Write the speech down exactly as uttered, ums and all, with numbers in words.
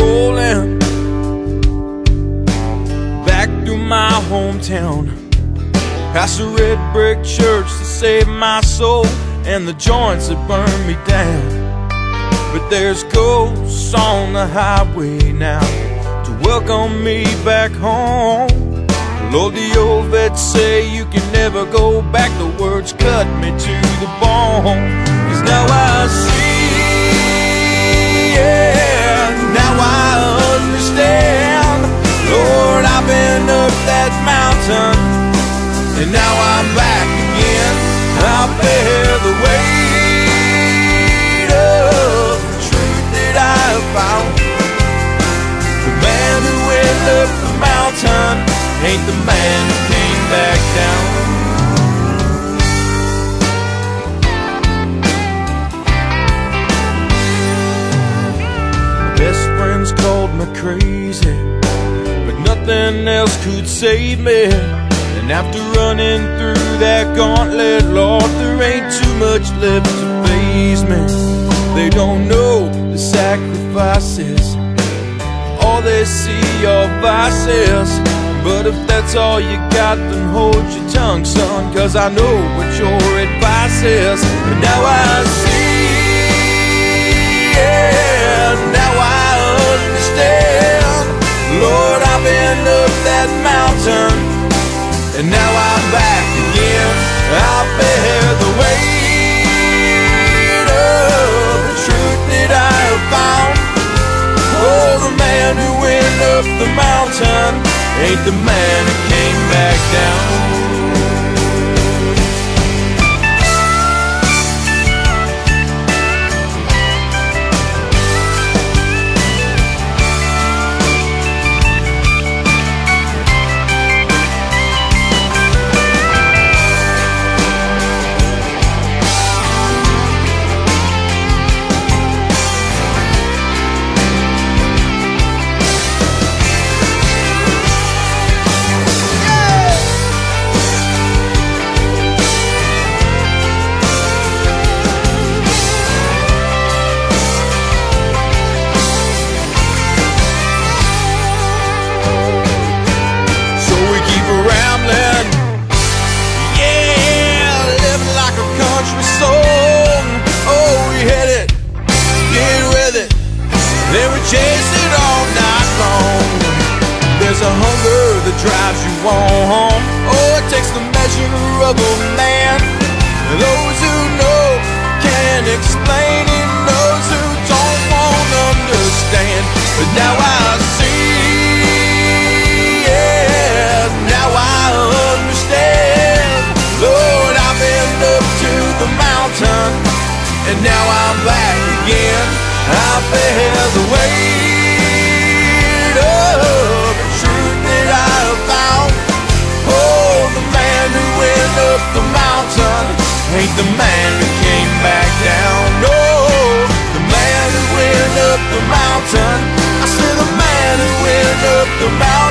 rolling back through my hometown, past the red brick church that saved my soul and the joints that burned me down. But there's ghosts on the highway now to welcome me back home. Lord, the old vets say you can never go back. The words cut me to the bone, 'cause now I see, yeah, now I understand. Lord, I've been up that mountain and now I'm back again. I'll bear the weight of the truth that I've found. The man who went up the mountain ain't the man who came back down. My best friends called me crazy, but nothing else could save me. And after running through that gauntlet, Lord, there ain't too much left to faze me. They don't know the sacrifices, all they see are vices. But if that's all you got, then hold your tongue, son, 'cause I know what your advice is. But now I see, yeah, now I understand. Lord, I've been up that mountain and now I'm back again. I'll bear the weight of the truth that I have found. Oh, the man who went up the mountain ain't the man who came back down. They were chasing all night long. There's a hunger that drives you on. Oh, it takes the measure of a man. Those who know can't explain it, those who don't won't understand. But now I see, yeah, now I understand. Lord, I've been up to the mountain and now I'm back again. I'll bear the weight of the truth that I have found. Oh, the man who went up the mountain ain't the man who came back down. No, the man who went up the mountain, I said the man who went up the mountain